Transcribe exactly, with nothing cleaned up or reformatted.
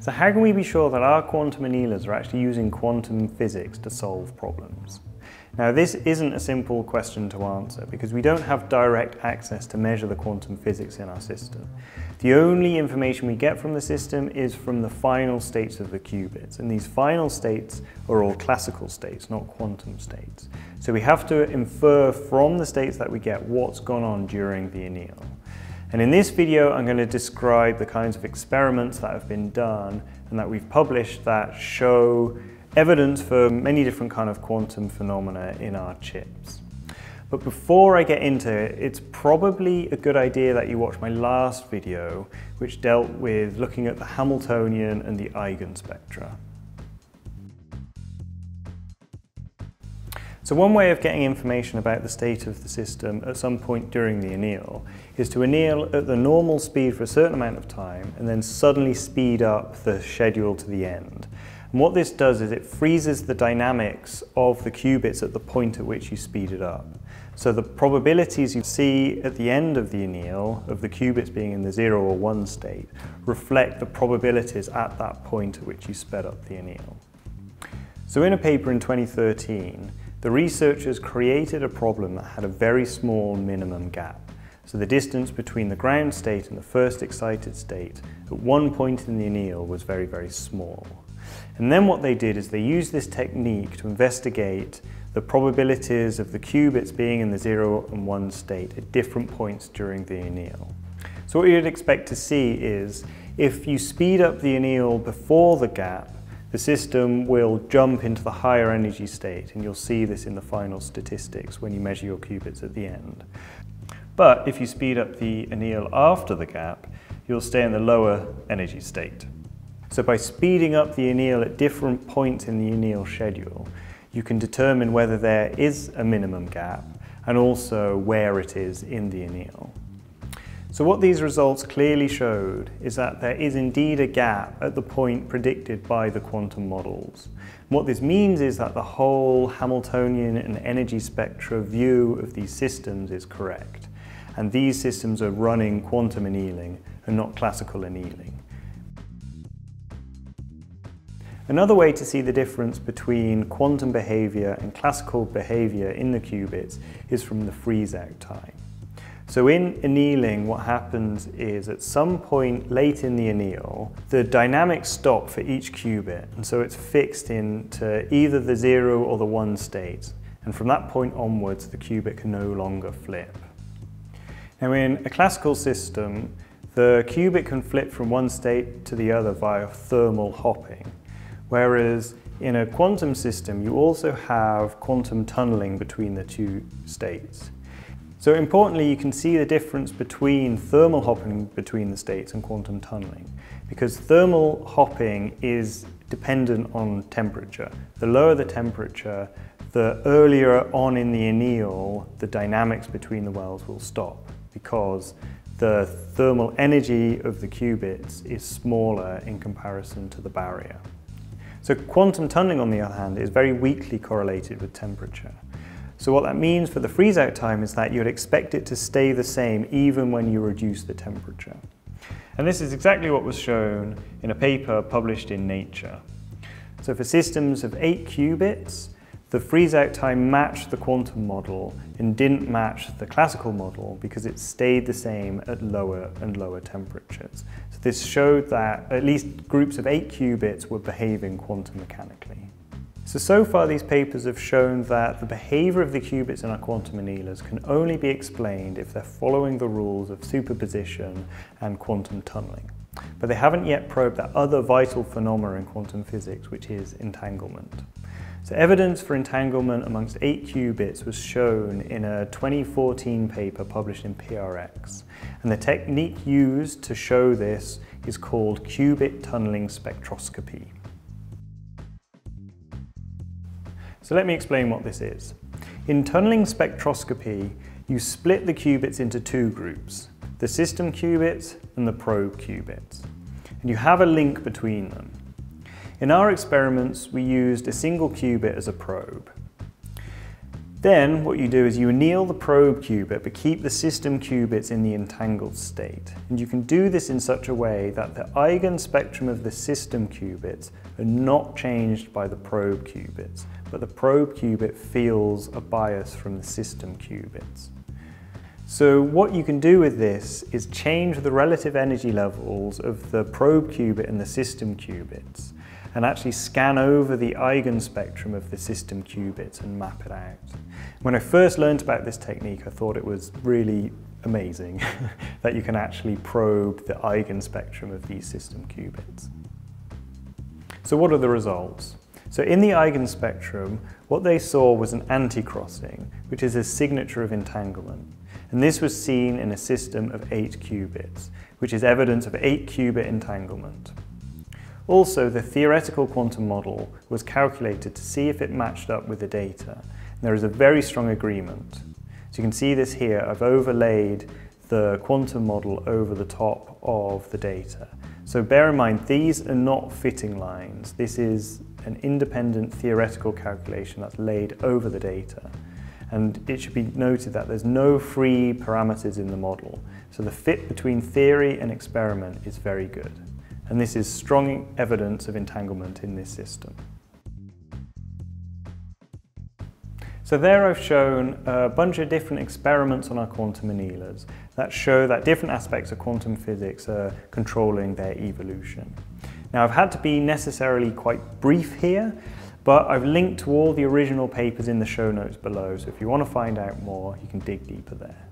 So how can we be sure that our quantum annealers are actually using quantum physics to solve problems? Now, this isn't a simple question to answer because we don't have direct access to measure the quantum physics in our system. The only information we get from the system is from the final states of the qubits, and these final states are all classical states, not quantum states. So we have to infer from the states that we get what's gone on during the anneal. And in this video, I'm going to describe the kinds of experiments that have been done and that we've published that show evidence for many different kind of quantum phenomena in our chips. But before I get into it, it's probably a good idea that you watch my last video, which dealt with looking at the Hamiltonian and the eigenspectra. So one way of getting information about the state of the system at some point during the anneal is to anneal at the normal speed for a certain amount of time and then suddenly speed up the schedule to the end. And what this does is it freezes the dynamics of the qubits at the point at which you speed it up. So the probabilities you see at the end of the anneal, of the qubits being in the zero or one state, reflect the probabilities at that point at which you sped up the anneal. So in a paper in twenty thirteen, the researchers created a problem that had a very small minimum gap. So the distance between the ground state and the first excited state at one point in the anneal was very, very small. And then what they did is they used this technique to investigate the probabilities of the qubits being in the zero and one state at different points during the anneal. So what you'd expect to see is if you speed up the anneal before the gap, the system will jump into the higher energy state, and you'll see this in the final statistics when you measure your qubits at the end. But if you speed up the anneal after the gap, you'll stay in the lower energy state. So by speeding up the anneal at different points in the anneal schedule, you can determine whether there is a minimum gap and also where it is in the anneal. So what these results clearly showed is that there is indeed a gap at the point predicted by the quantum models. And what this means is that the whole Hamiltonian and energy spectra view of these systems is correct. And these systems are running quantum annealing and not classical annealing. Another way to see the difference between quantum behavior and classical behavior in the qubits is from the freeze-out time. So in annealing, what happens is at some point late in the anneal, the dynamics stop for each qubit, and so it's fixed into either the zero or the one state. And from that point onwards, the qubit can no longer flip. Now in a classical system, the qubit can flip from one state to the other via thermal hopping. Whereas in a quantum system, you also have quantum tunneling between the two states. So importantly, you can see the difference between thermal hopping between the states and quantum tunneling, because thermal hopping is dependent on temperature. The lower the temperature, the earlier on in the anneal, the dynamics between the wells will stop, because the thermal energy of the qubits is smaller in comparison to the barrier. So quantum tunneling, on the other hand, is very weakly correlated with temperature. So what that means for the freeze-out time is that you'd expect it to stay the same even when you reduce the temperature. And this is exactly what was shown in a paper published in Nature. So for systems of eight qubits, the freeze-out time matched the quantum model and didn't match the classical model because it stayed the same at lower and lower temperatures. So this showed that at least groups of eight qubits were behaving quantum mechanically. So, so far these papers have shown that the behavior of the qubits in our quantum annealers can only be explained if they're following the rules of superposition and quantum tunneling. But they haven't yet probed that other vital phenomena in quantum physics, which is entanglement. So evidence for entanglement amongst eight qubits was shown in a twenty fourteen paper published in P R X, and the technique used to show this is called qubit tunneling spectroscopy. So let me explain what this is. In tunneling spectroscopy, you split the qubits into two groups, the system qubits and the probe qubits, and you have a link between them. In our experiments, we used a single qubit as a probe. Then what you do is you anneal the probe qubit, but keep the system qubits in the entangled state. And you can do this in such a way that the eigenspectrum of the system qubits are not changed by the probe qubits, but the probe qubit feels a bias from the system qubits. So what you can do with this is change the relative energy levels of the probe qubit and the system qubits, and actually scan over the eigenspectrum of the system qubits and map it out. When I first learned about this technique, I thought it was really amazing that you can actually probe the eigenspectrum of these system qubits. So what are the results? So in the eigenspectrum, what they saw was an anticrossing, which is a signature of entanglement. And this was seen in a system of eight qubits, which is evidence of eight qubit entanglement. Also, the theoretical quantum model was calculated to see if it matched up with the data. And there is a very strong agreement. So you can see this here, I've overlaid the quantum model over the top of the data. So bear in mind, these are not fitting lines. This is an independent theoretical calculation that's laid over the data. And it should be noted that there's no free parameters in the model. So the fit between theory and experiment is very good. And this is strong evidence of entanglement in this system. So there I've shown a bunch of different experiments on our quantum annealers that show that different aspects of quantum physics are controlling their evolution. Now I've had to be necessarily quite brief here, but I've linked to all the original papers in the show notes below, so if you want to find out more, you can dig deeper there.